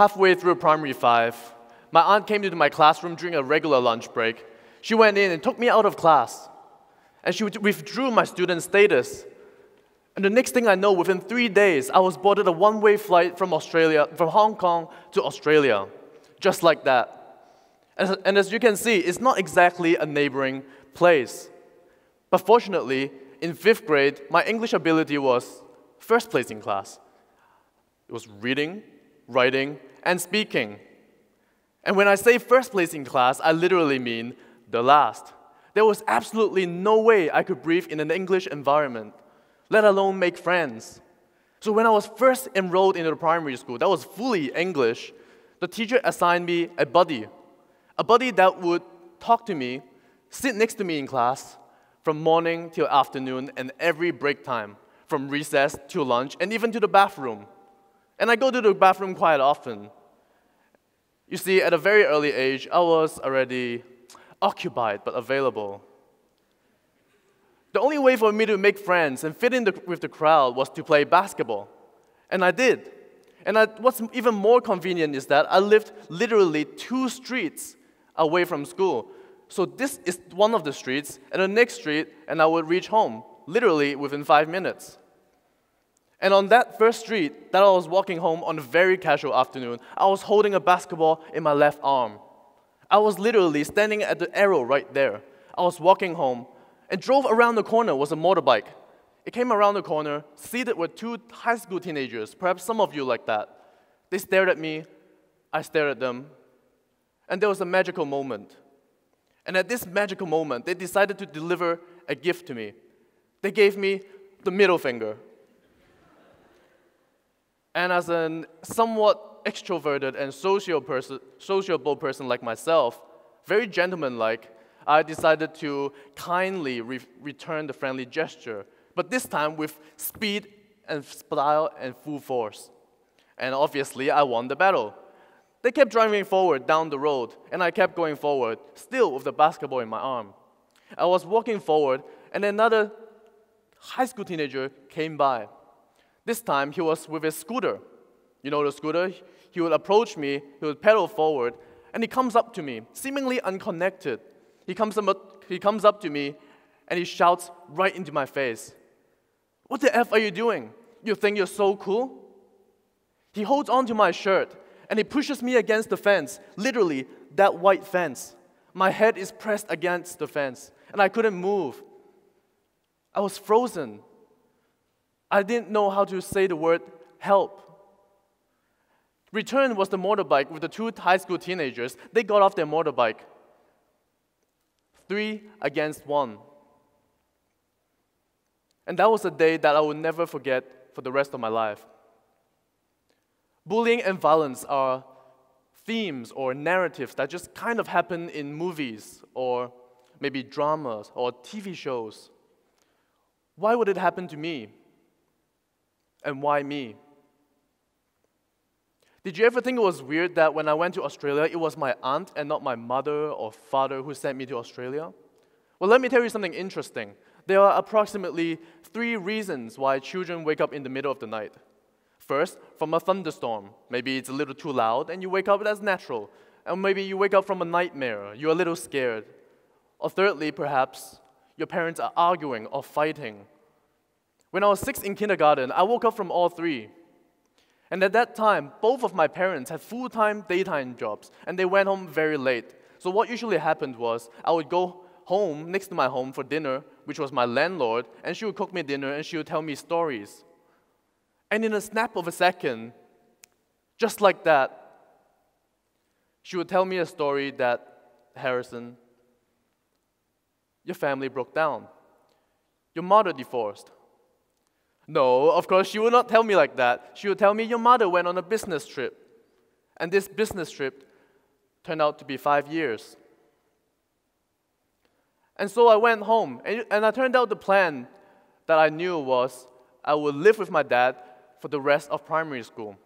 Halfway through primary 5, my aunt came into my classroom during a regular lunch break. She went in and took me out of class. And she withdrew my student status. And the next thing I know, within 3 days, I was boarded a one-way flight from Hong Kong to Australia. Just like that. And as you can see, it's not exactly a neighboring place. But fortunately, in 5th grade, my English ability was first place in class. It was reading, writing, and speaking. And when I say first place in class, I literally mean the last. There was absolutely no way I could breathe in an English environment, let alone make friends. So when I was first enrolled into the primary school, that was fully English, the teacher assigned me a buddy that would talk to me, sit next to me in class, from morning till afternoon and every break time, from recess to lunch and even to the bathroom. And I go to the bathroom quite often. You see, at a very early age, I was already occupied but available. The only way for me to make friends and fit in with the crowd was to play basketball. And I did. And what's even more convenient is that I lived literally 2 streets away from school. So this is one of the streets, and the next street, and I would reach home, literally within 5 minutes. And on that first street that I was walking home on a very casual afternoon, I was holding a basketball in my left arm. I was literally standing at the arrow right there. I was walking home, and drove around the corner was a motorbike. It came around the corner, seated with 2 high school teenagers, perhaps some of you like that. They stared at me, I stared at them, and there was a magical moment. And at this magical moment, they decided to deliver a gift to me. They gave me the middle finger. And as a somewhat extroverted and sociable person like myself, very gentleman-like, I decided to kindly return the friendly gesture, but this time with speed and style and full force. And obviously, I won the battle. They kept driving forward down the road, and I kept going forward, still with the basketball in my arm. I was walking forward, and another high school teenager came by. This time, he was with his scooter. You know the scooter? He would approach me, he would pedal forward, and he comes up to me, seemingly unconnected. He comes up to me, and he shouts right into my face, "What the F are you doing? You think you're so cool?" He holds onto my shirt, and he pushes me against the fence, literally that white fence. My head is pressed against the fence, and I couldn't move. I was frozen. I didn't know how to say the word help. Return was the motorbike with the 2 high school teenagers. They got off their motorbike. 3 against 1. And that was a day that I will never forget for the rest of my life. Bullying and violence are themes or narratives that just kind of happen in movies or maybe dramas or TV shows. Why would it happen to me? And why me? Did you ever think it was weird that when I went to Australia, it was my aunt and not my mother or father who sent me to Australia? Well, let me tell you something interesting. There are approximately 3 reasons why children wake up in the middle of the night. First, from a thunderstorm. Maybe it's a little too loud and you wake up, that's natural. And maybe you wake up from a nightmare, you're a little scared. Or thirdly, perhaps, your parents are arguing or fighting. When I was 6 in kindergarten, I woke up from all 3. And at that time, both of my parents had full-time daytime jobs, and they went home very late. So what usually happened was, I would go home, next to my home for dinner, which was my landlord, and she would cook me dinner and she would tell me stories. And in a snap of a second, just like that, she would tell me a story that, "Harrison, your family broke down. Your mother divorced." No, of course, she would not tell me like that. She would tell me, "Your mother went on a business trip." And this business trip turned out to be 5 years. And so I went home, and I turned out the plan that I knew was, I would live with my dad for the rest of primary school.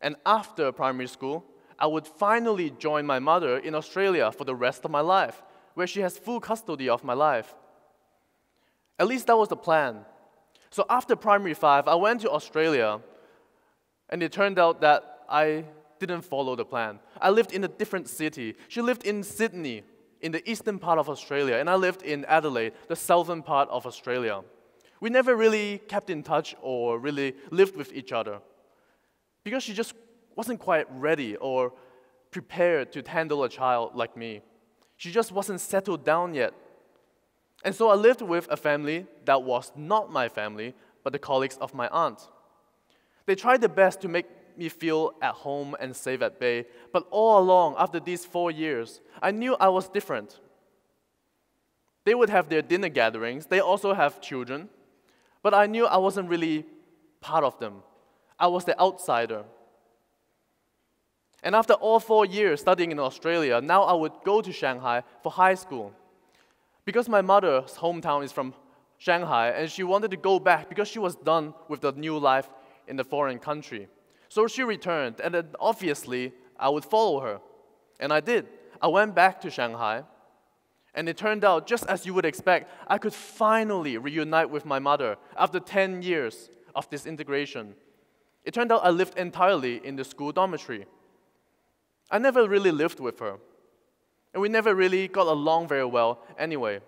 And after primary school, I would finally join my mother in Australia for the rest of my life, where she has full custody of my life. At least that was the plan. So after primary 5, I went to Australia, and it turned out that I didn't follow the plan. I lived in a different city. She lived in Sydney, in the eastern part of Australia, and I lived in Adelaide, the southern part of Australia. We never really kept in touch or really lived with each other because she just wasn't quite ready or prepared to handle a child like me. She just wasn't settled down yet. And so I lived with a family that was not my family, but the colleagues of my aunt. They tried their best to make me feel at home and safe at bay, but all along, after these 4 years, I knew I was different. They would have their dinner gatherings, they also have children, but I knew I wasn't really part of them. I was the outsider. And after all 4 years studying in Australia, now I would go to Shanghai for high school. Because my mother's hometown is from Shanghai, and she wanted to go back because she was done with the new life in the foreign country. So she returned, and then obviously, I would follow her. And I did. I went back to Shanghai, and it turned out, just as you would expect, I could finally reunite with my mother after 10 years of disintegration. It turned out I lived entirely in the school dormitory. I never really lived with her, and we never really got along very well anyway.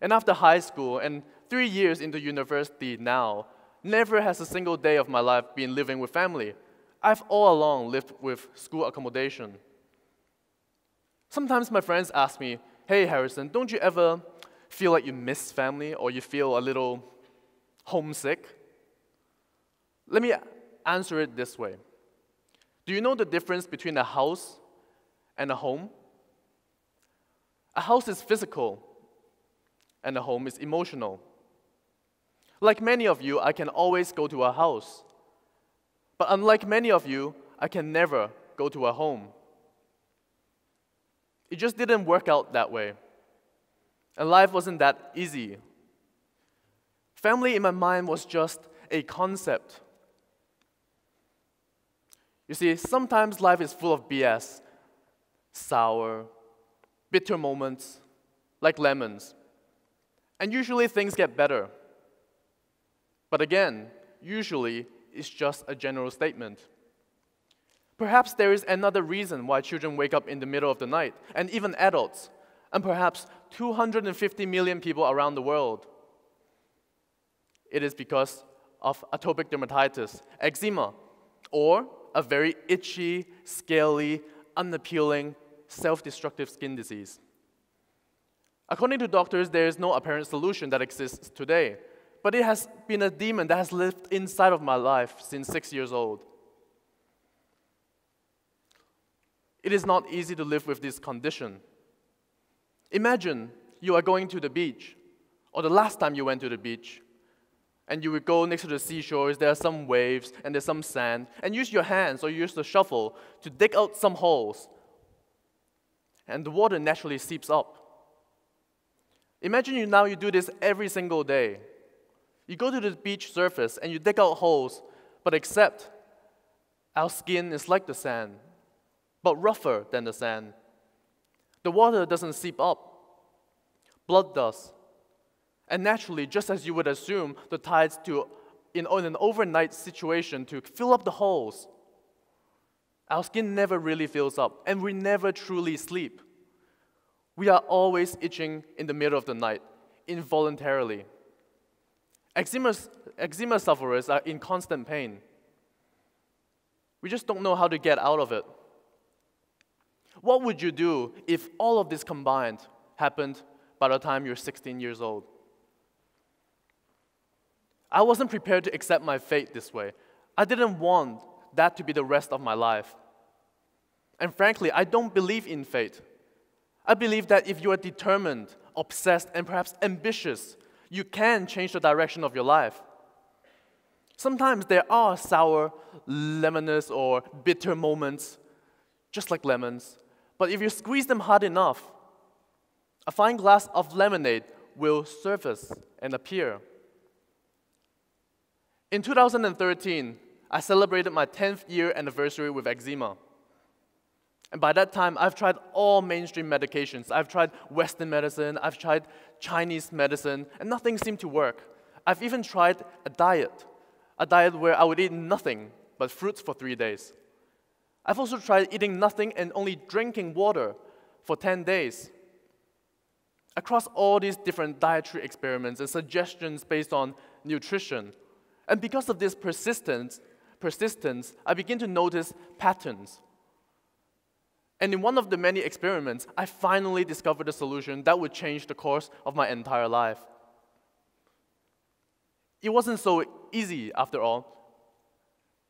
And after high school, and 3 years into university now, never has a single day of my life been living with family. I've all along lived with school accommodation. Sometimes my friends ask me, "Hey Harrison, don't you ever feel like you miss family or you feel a little homesick?" Let me answer it this way. Do you know the difference between a house and a home? A house is physical, and a home is emotional. Like many of you, I can always go to a house. But unlike many of you, I can never go to a home. It just didn't work out that way. And life wasn't that easy. Family in my mind was just a concept. You see, sometimes life is full of BS, sour, bitter moments, like lemons. And usually things get better. But again, usually it's just a general statement. Perhaps there is another reason why children wake up in the middle of the night, and even adults, and perhaps 250 million people around the world. It is because of atopic dermatitis, eczema, or a very itchy, scaly, unappealing, self-destructive skin disease. According to doctors, there is no apparent solution that exists today. But it has been a demon that has lived inside of my life since 6 years old. It is not easy to live with this condition. Imagine you are going to the beach, or the last time you went to the beach, and you would go next to the seashores, there are some waves, and there's some sand, and use your hands or use the shovel to dig out some holes, and the water naturally seeps up. Imagine you do this every single day. You go to the beach surface and you dig out holes, but except our skin is like the sand, but rougher than the sand. The water doesn't seep up. Blood does. And naturally, just as you would assume, the tides in an overnight situation to fill up the holes. Our skin never really fills up, and we never truly sleep. We are always itching in the middle of the night, involuntarily. Eczema sufferers are in constant pain. We just don't know how to get out of it. What would you do if all of this combined happened by the time you're 16 years old? I wasn't prepared to accept my fate this way. I didn't want that to be the rest of my life. And frankly, I don't believe in fate. I believe that if you are determined, obsessed, and perhaps ambitious, you can change the direction of your life. Sometimes there are sour, lemonous, or bitter moments, just like lemons. But if you squeeze them hard enough, a fine glass of lemonade will surface and appear. In 2013, I celebrated my 10th year anniversary with eczema. And by that time, I've tried all mainstream medications. I've tried Western medicine, I've tried Chinese medicine, and nothing seemed to work. I've even tried a diet where I would eat nothing but fruits for 3 days. I've also tried eating nothing and only drinking water for 10 days. Across all these different dietary experiments and suggestions based on nutrition. And because of this persistence, I begin to notice patterns. And in one of the many experiments, I finally discovered a solution that would change the course of my entire life. It wasn't so easy, after all.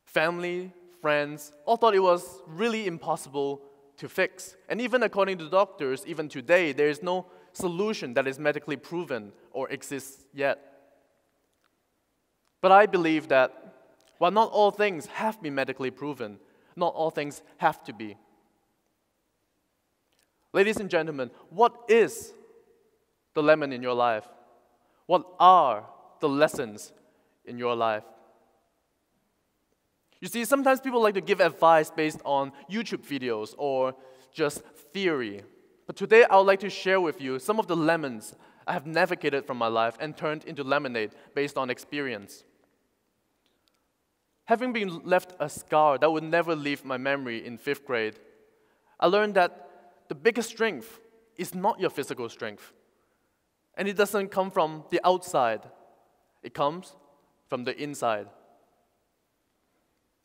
Family, friends, all thought it was really impossible to fix. And even according to doctors, even today, there is no solution that is medically proven or exists yet. But I believe that while not all things have been medically proven, not all things have to be. Ladies and gentlemen, what is the lemon in your life? What are the lessons in your life? You see, sometimes people like to give advice based on YouTube videos or just theory. But today, I would like to share with you some of the lemons I have navigated from my life and turned into lemonade based on experience. Having been left a scar that would never leave my memory in 5th grade, I learned that the biggest strength is not your physical strength. And it doesn't come from the outside. It comes from the inside.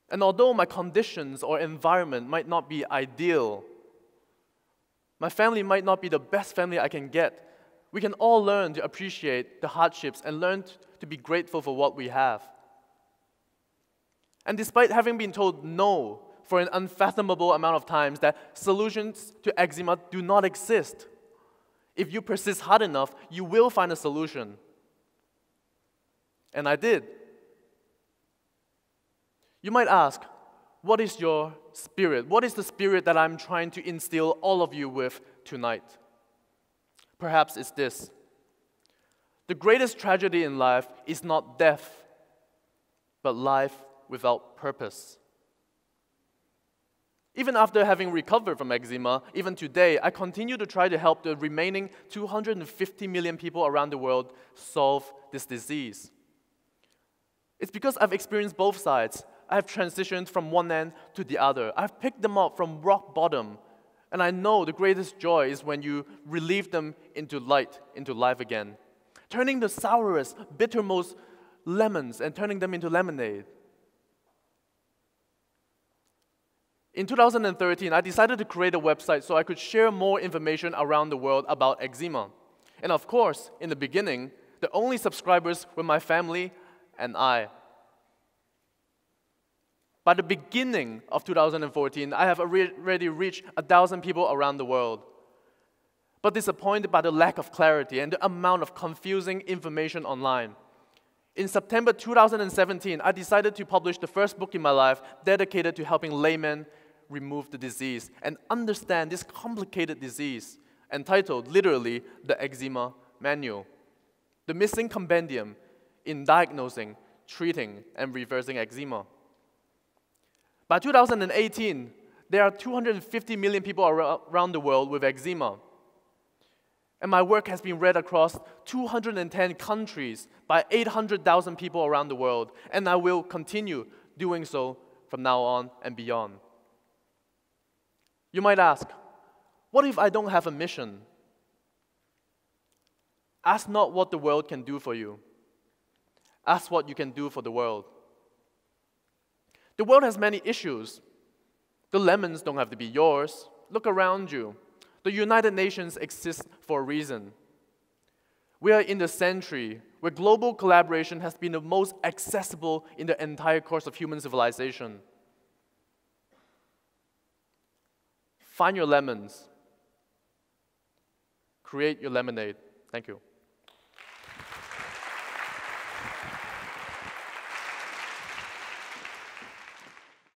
And although my conditions or environment might not be ideal, my family might not be the best family I can get, we can all learn to appreciate the hardships and learn to be grateful for what we have. And despite having been told no for an unfathomable amount of times that solutions to eczema do not exist, if you persist hard enough, you will find a solution. And I did. You might ask, what is your spirit? What is the spirit that I'm trying to instill all of you with tonight? Perhaps it's this. The greatest tragedy in life is not death, but life without purpose. Even after having recovered from eczema, even today, I continue to try to help the remaining 250 million people around the world solve this disease. It's because I've experienced both sides. I've transitioned from one end to the other. I've picked them up from rock bottom, and I know the greatest joy is when you relieve them into light, into life again, turning the sourest, bittermost lemons and turning them into lemonade. In 2013, I decided to create a website so I could share more information around the world about eczema. And of course, in the beginning, the only subscribers were my family and I. By the beginning of 2014, I have already reached 1,000 people around the world. But disappointed by the lack of clarity and the amount of confusing information online, in September 2017, I decided to publish the first book in my life dedicated to helping laymen remove the disease and understand this complicated disease, entitled literally The Eczema Manual, the missing compendium in diagnosing, treating, and reversing eczema. By 2018, there are 250 million people around the world with eczema. And my work has been read across 210 countries by 800,000 people around the world, and I will continue doing so from now on and beyond. You might ask, what if I don't have a mission? Ask not what the world can do for you. Ask what you can do for the world. The world has many issues. The lemons don't have to be yours. Look around you. The United Nations exists for a reason. We are in the century where global collaboration has been the most accessible in the entire course of human civilization. Find your lemons. Create your lemonade. Thank you.